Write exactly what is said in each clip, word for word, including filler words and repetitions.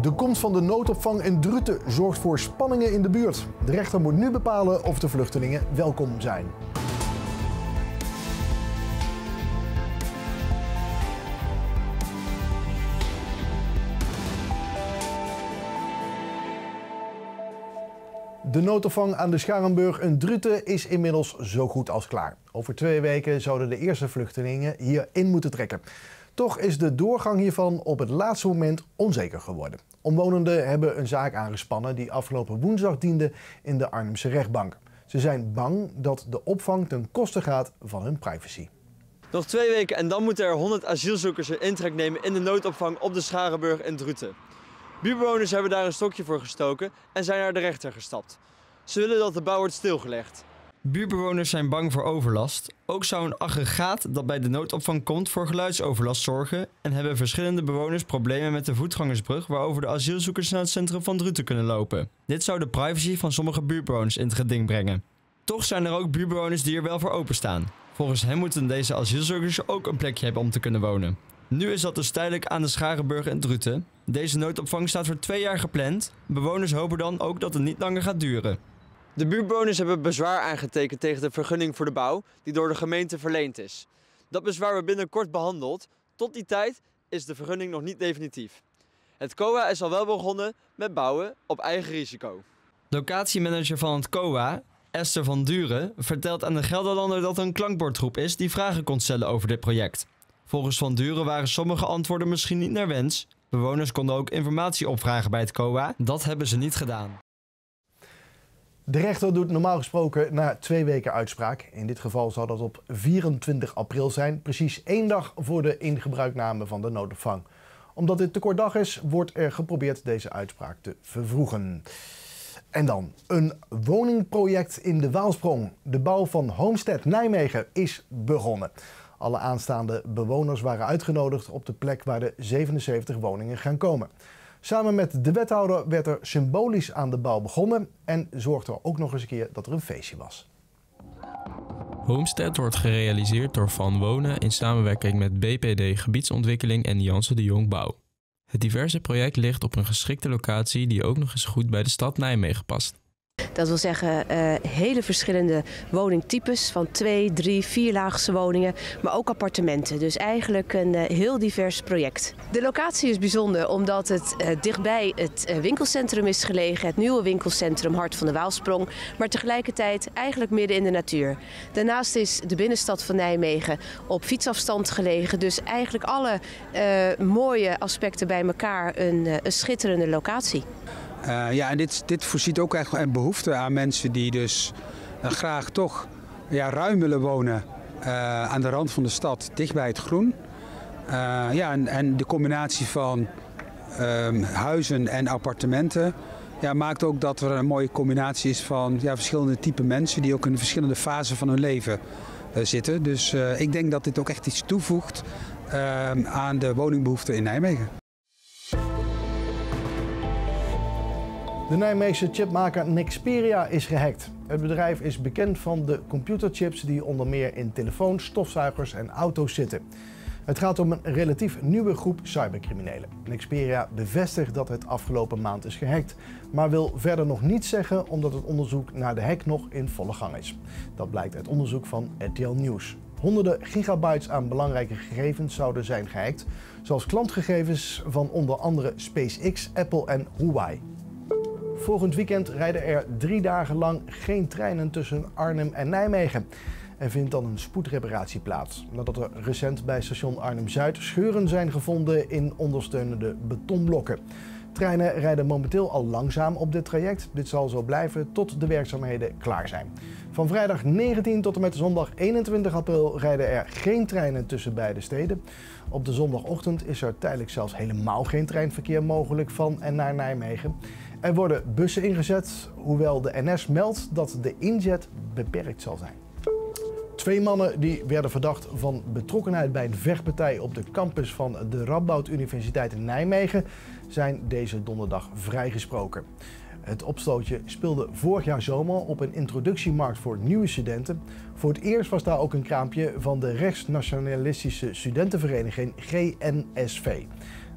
De komst van de noodopvang in Druten zorgt voor spanningen in de buurt. De rechter moet nu bepalen of de vluchtelingen welkom zijn. De noodopvang aan de Scharenburg in Druten is inmiddels zo goed als klaar. Over twee weken zouden de eerste vluchtelingen hierin moeten trekken. Toch is de doorgang hiervan op het laatste moment onzeker geworden. Omwonenden hebben een zaak aangespannen die afgelopen woensdag diende in de Arnhemse rechtbank. Ze zijn bang dat de opvang ten koste gaat van hun privacy. Nog twee weken en dan moeten er honderd asielzoekers hun intrek nemen in de noodopvang op de Scharenburg in Druten. Buurbewoners hebben daar een stokje voor gestoken en zijn naar de rechter gestapt. Ze willen dat de bouw wordt stilgelegd. Buurbewoners zijn bang voor overlast. Ook zou een aggregaat dat bij de noodopvang komt voor geluidsoverlast zorgen en hebben verschillende bewoners problemen met de voetgangersbrug waarover de asielzoekers naar het centrum van Druten kunnen lopen. Dit zou de privacy van sommige buurbewoners in het geding brengen. Toch zijn er ook buurbewoners die er wel voor openstaan. Volgens hen moeten deze asielzoekers ook een plekje hebben om te kunnen wonen. Nu is dat dus tijdelijk aan de Scharenburg in Druten. Deze noodopvang staat voor twee jaar gepland. Bewoners hopen dan ook dat het niet langer gaat duren. De buurtbewoners hebben bezwaar aangetekend tegen de vergunning voor de bouw die door de gemeente verleend is. Dat bezwaar wordt binnenkort behandeld. Tot die tijd is de vergunning nog niet definitief. Het C O A is al wel begonnen met bouwen op eigen risico. Locatiemanager van het C O A, Esther van Duren, vertelt aan de Gelderlander dat er een klankbordgroep is die vragen kon stellen over dit project. Volgens Van Duren waren sommige antwoorden misschien niet naar wens. Bewoners konden ook informatie opvragen bij het C O A. Dat hebben ze niet gedaan. De rechter doet normaal gesproken na twee weken uitspraak. In dit geval zal dat op vierentwintig april zijn. Precies één dag voor de ingebruikname van de noodopvang. Omdat dit te kort dag is, wordt er geprobeerd deze uitspraak te vervroegen. En dan een woningproject in de Waalsprong. De bouw van Homestead Nijmegen is begonnen. Alle aanstaande bewoners waren uitgenodigd op de plek waar de zevenenzeventig woningen gaan komen. Samen met de wethouder werd er symbolisch aan de bouw begonnen en zorgde er ook nog eens een keer dat er een feestje was. Homestead wordt gerealiseerd door Van Wonen in samenwerking met B P D Gebiedsontwikkeling en Jansen de Jong Bouw. Het diverse project ligt op een geschikte locatie die ook nog eens goed bij de stad Nijmegen past. Dat wil zeggen uh, hele verschillende woningtypes van twee, drie, vierlaagse woningen, maar ook appartementen. Dus eigenlijk een uh, heel divers project. De locatie is bijzonder omdat het uh, dichtbij het uh, winkelcentrum is gelegen, het nieuwe winkelcentrum Hart van de Waalsprong, maar tegelijkertijd eigenlijk midden in de natuur. Daarnaast is de binnenstad van Nijmegen op fietsafstand gelegen, dus eigenlijk alle uh, mooie aspecten bij elkaar een, uh, een schitterende locatie. Uh, ja, en dit, dit voorziet ook echt een behoefte aan mensen die dus uh, graag toch ja, ruim willen wonen uh, aan de rand van de stad, dicht bij het groen. Uh, ja, en, en de combinatie van uh, huizen en appartementen ja, maakt ook dat er een mooie combinatie is van ja, verschillende type mensen die ook in verschillende fasen van hun leven uh, zitten. Dus uh, ik denk dat dit ook echt iets toevoegt uh, aan de woningbehoeften in Nijmegen. De Nijmeegse chipmaker Nyxperia is gehackt. Het bedrijf is bekend van de computerchips die onder meer in telefoons, stofzuigers en auto's zitten. Het gaat om een relatief nieuwe groep cybercriminelen. Nyxperia bevestigt dat het afgelopen maand is gehackt, maar wil verder nog niets zeggen omdat het onderzoek naar de hack nog in volle gang is. Dat blijkt uit onderzoek van R T L Nieuws. Honderden gigabytes aan belangrijke gegevens zouden zijn gehackt, zoals klantgegevens van onder andere SpaceX, Apple en Huawei. Volgend weekend rijden er drie dagen lang geen treinen tussen Arnhem en Nijmegen. Er vindt dan een spoedreparatie plaats, nadat er recent bij station Arnhem-Zuid scheuren zijn gevonden in ondersteunende betonblokken. Treinen rijden momenteel al langzaam op dit traject. Dit zal zo blijven tot de werkzaamheden klaar zijn. Van vrijdag negentien tot en met zondag eenentwintig april rijden er geen treinen tussen beide steden. Op de zondagochtend is er tijdelijk zelfs helemaal geen treinverkeer mogelijk van en naar Nijmegen. Er worden bussen ingezet, hoewel de N S meldt dat de inzet beperkt zal zijn. Twee mannen die werden verdacht van betrokkenheid bij een vechtpartij op de campus van de Radboud Universiteit in Nijmegen zijn deze donderdag vrijgesproken. Het opstootje speelde vorig jaar zomer op een introductiemarkt voor nieuwe studenten. Voor het eerst was daar ook een kraampje van de rechtsnationalistische studentenvereniging G N S V.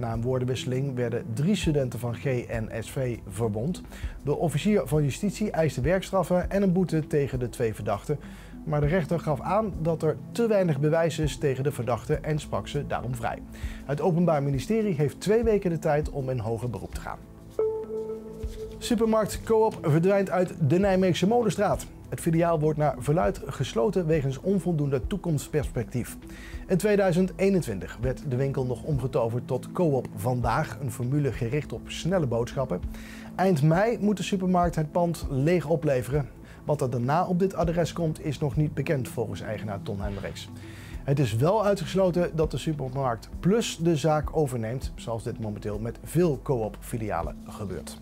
Na een woordenwisseling werden drie studenten van G N S V verwond. De officier van justitie eiste werkstraffen en een boete tegen de twee verdachten. Maar de rechter gaf aan dat er te weinig bewijs is tegen de verdachten en sprak ze daarom vrij. Het Openbaar Ministerie heeft twee weken de tijd om in hoger beroep te gaan. Supermarkt Co-op verdwijnt uit de Nijmeegse Molenstraat. Het filiaal wordt naar verluid gesloten wegens onvoldoende toekomstperspectief. In tweeduizend eenentwintig werd de winkel nog omgetoverd tot Co-op Vandaag, een formule gericht op snelle boodschappen. Eind mei moet de supermarkt het pand leeg opleveren. Wat er daarna op dit adres komt is nog niet bekend volgens eigenaar Ton Hendricks. Het is wel uitgesloten dat de supermarkt Plus de zaak overneemt, zoals dit momenteel met veel Co-op filialen gebeurt.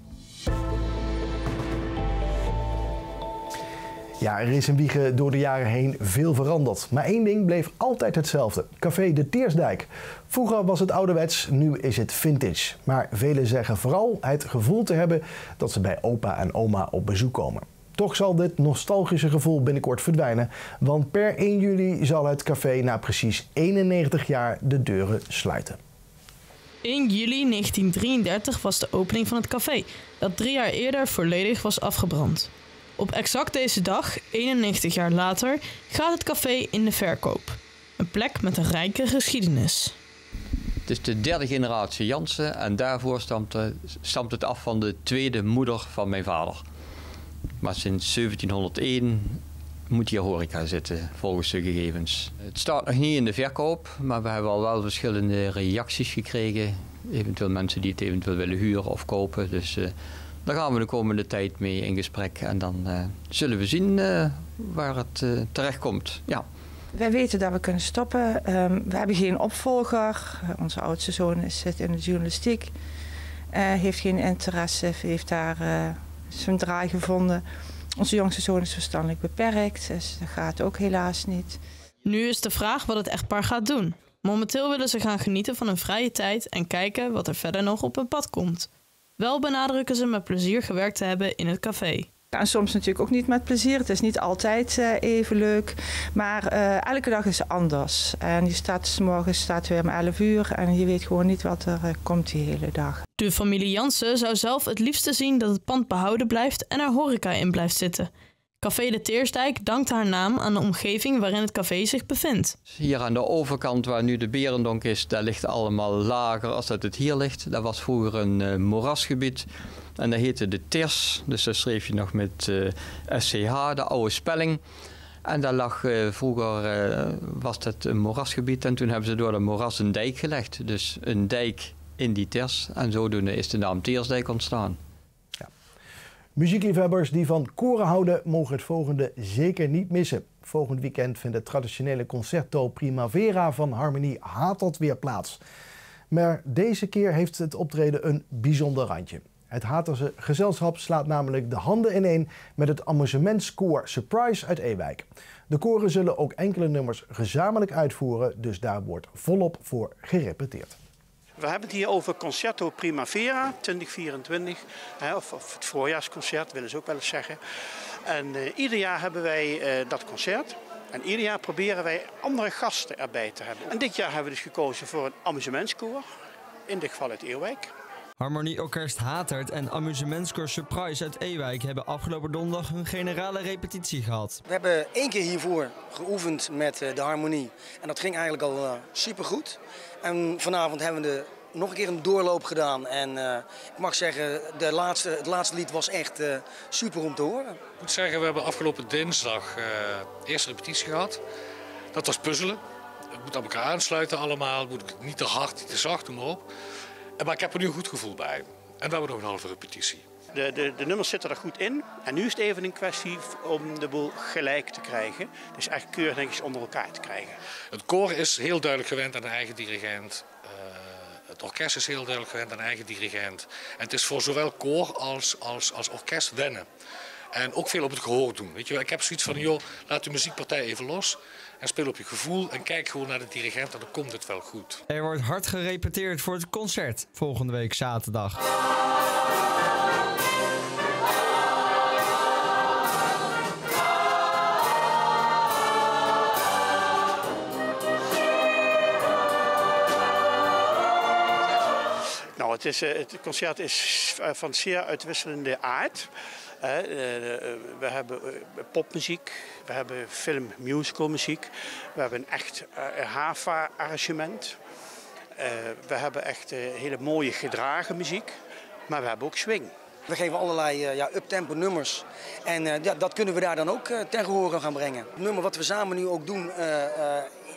Ja, er is in Wijchen door de jaren heen veel veranderd. Maar één ding bleef altijd hetzelfde. Café De Teersdijk. Vroeger was het ouderwets, nu is het vintage. Maar velen zeggen vooral het gevoel te hebben dat ze bij opa en oma op bezoek komen. Toch zal dit nostalgische gevoel binnenkort verdwijnen. Want per één juli zal het café na precies eenennegentig jaar de deuren sluiten. één juli negentien drieëndertig was de opening van het café, dat drie jaar eerder volledig was afgebrand. Op exact deze dag, eenennegentig jaar later, gaat het café in de verkoop. Een plek met een rijke geschiedenis. Het is de derde generatie Jansen en daarvoor stamt, stamt het af van de tweede moeder van mijn vader. Maar sinds zeventienhonderd één moet hier horeca zitten, volgens de gegevens. Het staat nog niet in de verkoop, maar we hebben al wel verschillende reacties gekregen. Eventueel mensen die het eventueel willen huren of kopen. Dus uh, daar gaan we de komende tijd mee in gesprek en dan uh, zullen we zien uh, waar het uh, terecht komt. Ja. Wij weten dat we kunnen stoppen. Um, we hebben geen opvolger. Onze oudste zoon zit in de journalistiek. Uh, heeft geen interesse, heeft daar uh, zijn draai gevonden. Onze jongste zoon is verstandelijk beperkt, dus dat gaat ook helaas niet. Nu is de vraag wat het echtpaar gaat doen. Momenteel willen ze gaan genieten van hun vrije tijd en kijken wat er verder nog op hun pad komt. Wel benadrukken ze met plezier gewerkt te hebben in het café. En soms natuurlijk ook niet met plezier, het is niet altijd even leuk. Maar uh, elke dag is anders. En je staat 's morgens staat weer om elf uur en je weet gewoon niet wat er uh, komt die hele dag. De familie Jansen zou zelf het liefste zien dat het pand behouden blijft en er horeca in blijft zitten. Café De Teersdijk dankt haar naam aan de omgeving waarin het café zich bevindt. Hier aan de overkant waar nu de Berendonk is, daar ligt allemaal lager als dat het hier ligt. Dat was vroeger een uh, moerasgebied en dat heette De Teers. Dus daar schreef je nog met uh, S C H, de oude spelling. En daar lag uh, vroeger, uh, was dat een moerasgebied en toen hebben ze door de moeras een dijk gelegd. Dus een dijk in die Teers en zodoende is de naam Teersdijk ontstaan. Muziekliefhebbers die van koren houden mogen het volgende zeker niet missen. Volgend weekend vindt het traditionele Concerto Primavera van Harmonie Hatelt weer plaats. Maar deze keer heeft het optreden een bijzonder randje. Het Hateltse gezelschap slaat namelijk de handen ineen met het Amusementskoor Surprise uit Ewijk. De koren zullen ook enkele nummers gezamenlijk uitvoeren, dus daar wordt volop voor gerepeteerd. We hebben het hier over Concerto Primavera twintig vierentwintig, hè, of, of het voorjaarsconcert willen ze ook wel eens zeggen. En uh, ieder jaar hebben wij uh, dat concert en ieder jaar proberen wij andere gasten erbij te hebben. En dit jaar hebben we dus gekozen voor een amusementskoor, in dit geval uit Ewijk. Harmonie Orkest Hatert en Amusementskoor Surprise uit Ewijk hebben afgelopen donderdag hun generale repetitie gehad. We hebben één keer hiervoor geoefend met de harmonie en dat ging eigenlijk al uh, supergoed. En vanavond hebben we de, nog een keer een doorloop gedaan en uh, ik mag zeggen, de laatste, het laatste lied was echt uh, super om te horen. Ik moet zeggen, we hebben afgelopen dinsdag uh, de eerste repetitie gehad. Dat was puzzelen. Het moet aan elkaar aansluiten allemaal, het moet niet te hard, niet te zacht, noem maar op. Maar ik heb er nu een goed gevoel bij. En we hebben nog een halve repetitie. De, de, de nummers zitten er goed in. En nu is het even een kwestie om de boel gelijk te krijgen. Dus echt keurig netjes onder elkaar te krijgen. Het koor is heel duidelijk gewend aan een eigen dirigent. Uh, het orkest is heel duidelijk gewend aan een eigen dirigent. En het is voor zowel koor als, als, als orkest wennen. En ook veel op het gehoor doen. Weet je wel? Ik heb zoiets van, joh, laat de muziekpartij even los. En speel op je gevoel en kijk gewoon naar de dirigent en dan komt het wel goed. Er wordt hard gerepeteerd voor het concert volgende week zaterdag. het, is, het concert is van zeer uitwisselende aard. We hebben popmuziek, we hebben film musicalmuziek, we hebben een echt Hava-arrangement. We hebben echt hele mooie gedragen muziek, maar we hebben ook swing. We geven allerlei ja, uptempo nummers en ja, dat kunnen we daar dan ook ten gehore gaan brengen. Het nummer wat we samen nu ook doen, uh, uh,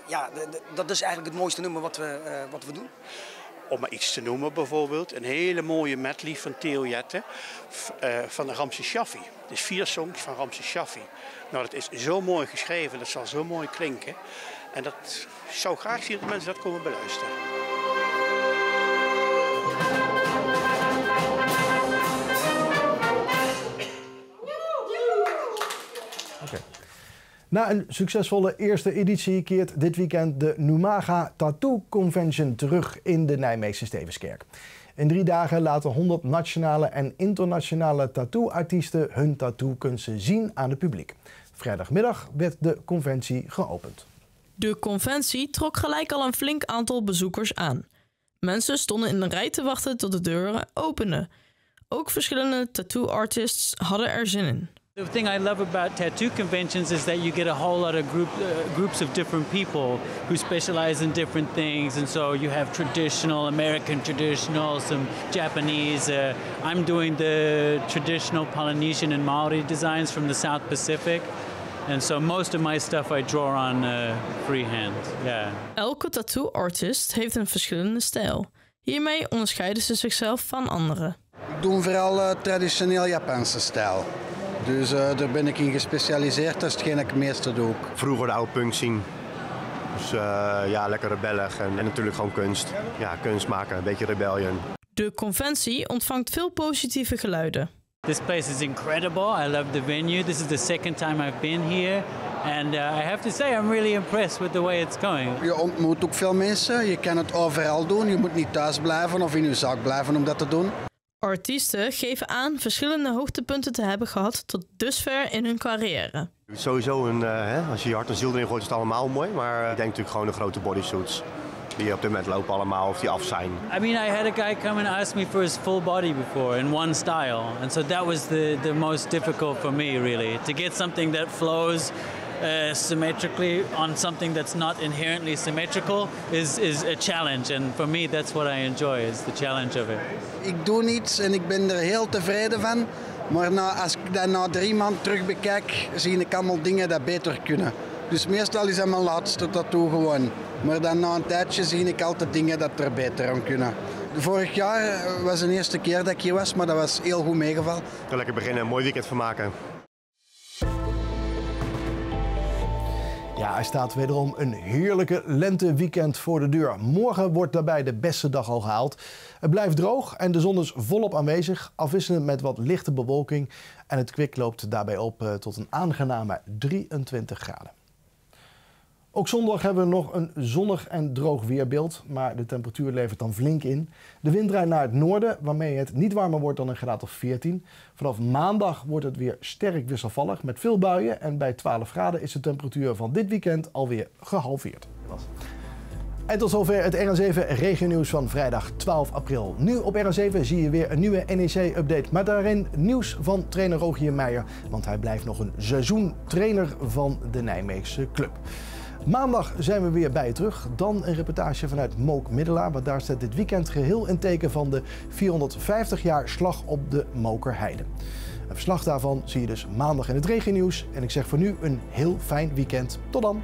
ja, dat is eigenlijk het mooiste nummer wat we, uh, wat we doen. Om maar iets te noemen bijvoorbeeld, een hele mooie medley van Theo Jetten uh, van Ramzi Shaffi. Dus vier songs van Ramzi Shaffi. Nou, dat is zo mooi geschreven, dat zal zo mooi klinken. En dat zou graag zien dat mensen dat komen beluisteren. Na een succesvolle eerste editie keert dit weekend de Numaga Tattoo Convention terug in de Nijmeegse Stevenskerk. In drie dagen laten honderd nationale en internationale tattoo-artiesten hun tattoo-kunsten zien aan het publiek. Vrijdagmiddag werd de conventie geopend. De conventie trok gelijk al een flink aantal bezoekers aan. Mensen stonden in een rij te wachten tot de deuren openden. Ook verschillende tattoo-artists hadden er zin in. The thing I love about tattoo conventions is that you get a whole lot of group, uh, groups of different people who specialize in different things, and so you have traditional, American traditional, some Japanese. Uh, I'm doing the traditional Polynesian and Maori designs from the South Pacific, and so most of my stuff I draw on uh, freehand. Yeah. Elke tattoo artist heeft een verschillende stijl. Hiermee onderscheiden ze zichzelf van anderen. Ik doe vooral uh, traditioneel Japanse stijl. Dus uh, daar ben ik in gespecialiseerd, dat is hetgeen ik het meeste doe. Vroeger de oude punk scene. Dus uh, ja, lekker rebellig en, en natuurlijk gewoon kunst. Ja, kunst maken, een beetje rebellion. De conventie ontvangt veel positieve geluiden. This place is incredible. I love the venue. This is the second time I've been here. And uh, I have to say, I'm really impressed with the way it's going. Je ontmoet ook veel mensen. Je kan het overal doen. Je moet niet thuis blijven of in je zak blijven om dat te doen. Artiesten geven aan verschillende hoogtepunten te hebben gehad tot dusver in hun carrière. Sowieso, een, uh, hè, als je je hart en ziel erin gooit, is het allemaal mooi. Maar uh, ik denk natuurlijk gewoon de grote bodysuits die op dit moment lopen allemaal of die af zijn. I mean, I had a guy come and ask me for his full body before in one style. And so that was the, the most difficult for me, really. To get something that flows uh, symmetrically on something that's not inherently symmetrical is, is a challenge. And for me, that's what I enjoy, is the challenge of it. Ik doe niets en ik ben er heel tevreden van. Maar nou, als ik dat na drie maanden terug bekijk, zie ik allemaal dingen dat beter kunnen. Dus meestal is dat mijn laatste tattoo gewoon. Maar dan na een tijdje zie ik altijd dingen dat er beter aan kunnen. Vorig jaar was de eerste keer dat ik hier was, maar dat was heel goed meegevallen. Lekker beginnen, een mooi weekend van maken. Ja, er staat wederom een heerlijke lenteweekend voor de deur. Morgen wordt daarbij de beste dag al gehaald. Het blijft droog en de zon is volop aanwezig, afwisselend met wat lichte bewolking. En het kwik loopt daarbij op tot een aangename drieëntwintig graden. Ook zondag hebben we nog een zonnig en droog weerbeeld, maar de temperatuur levert dan flink in. De wind draait naar het noorden, waarmee het niet warmer wordt dan een graad of veertien. Vanaf maandag wordt het weer sterk wisselvallig met veel buien en bij twaalf graden is de temperatuur van dit weekend alweer gehalveerd. En tot zover het R N zeven regionieuws van vrijdag twaalf april. Nu op R N zeven zie je weer een nieuwe N E C-update, maar daarin nieuws van trainer Rogier Meijer, want hij blijft nog een seizoen trainer van de Nijmeegse club. Maandag zijn we weer bij je terug. Dan een reportage vanuit Mook en Middelaar. Want daar staat dit weekend geheel in teken van de vierhonderdvijftig jaar slag op de Mokerheide. Een verslag daarvan zie je dus maandag in het regionieuws. En ik zeg voor nu een heel fijn weekend. Tot dan!